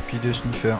Copie de sniffer.